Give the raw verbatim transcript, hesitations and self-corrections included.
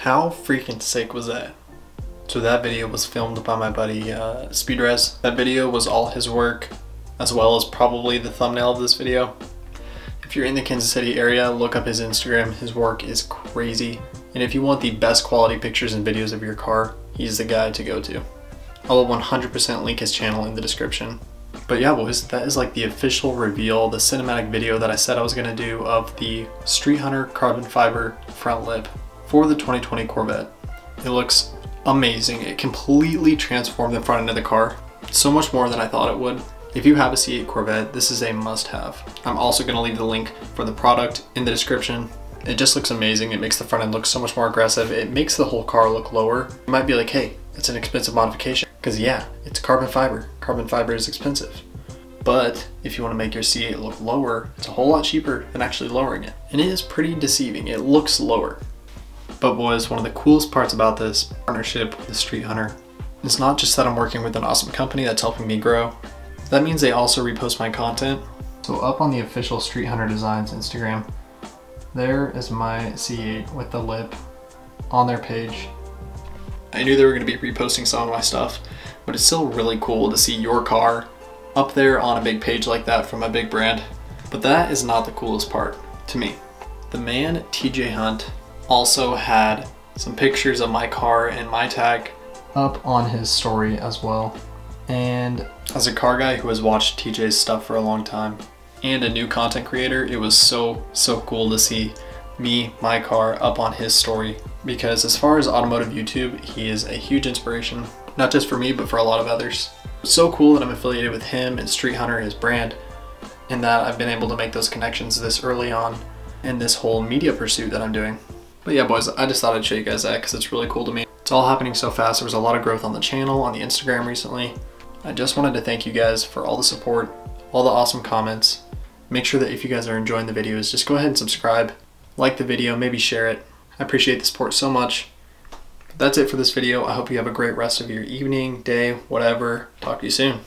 How freaking sick was that? So that video was filmed by my buddy uh, Speedrez. That video was all his work, as well as probably the thumbnail of this video. If you're in the Kansas City area, look up his Instagram. His work is crazy. And if you want the best quality pictures and videos of your car, he's the guy to go to. I will one hundred percent link his channel in the description. But yeah, boys, that is like the official reveal, the cinematic video that I said I was gonna do of the Street Hunter carbon fiber front lip for the twenty twenty Corvette. It looks amazing. It completely transformed the front end of the car. So much more than I thought it would. If you have a C eight Corvette, this is a must-have. I'm also gonna leave the link for the product in the description. It just looks amazing. It makes the front end look so much more aggressive. It makes the whole car look lower. You might be like, hey, it's an expensive modification. Because yeah, it's carbon fiber. Carbon fiber is expensive. But if you want to make your C eight look lower, it's a whole lot cheaper than actually lowering it. And it is pretty deceiving. It looks lower. But boys, one of the coolest parts about this partnership with Street Hunter is not just that I'm working with an awesome company that's helping me grow. That means they also repost my content. So up on the official Street Hunter Designs Instagram, there is my C eight with the lip on their page. I knew they were going to be reposting some of my stuff, but it's still really cool to see your car up there on a big page like that from a big brand. But that is not the coolest part to me. The man T J Hunt also had some pictures of my car and my tag up on his story as well. And as a car guy who has watched T J's stuff for a long time, and a new content creator, it was so, so cool to see me, my car, up on his story. Because as far as automotive YouTube, he is a huge inspiration, not just for me, but for a lot of others. It's so cool that I'm affiliated with him and Street Hunter, his brand, and that I've been able to make those connections this early on in this whole media pursuit that I'm doing. But yeah, boys, I just thought I'd show you guys that because it's really cool to me. It's all happening so fast. There was a lot of growth on the channel, on the Instagram recently. I just wanted to thank you guys for all the support, all the awesome comments. Make sure that if you guys are enjoying the videos, just go ahead and subscribe, like the video, maybe share it. I appreciate the support so much. That's it for this video. I hope you have a great rest of your evening, day, whatever. Talk to you soon.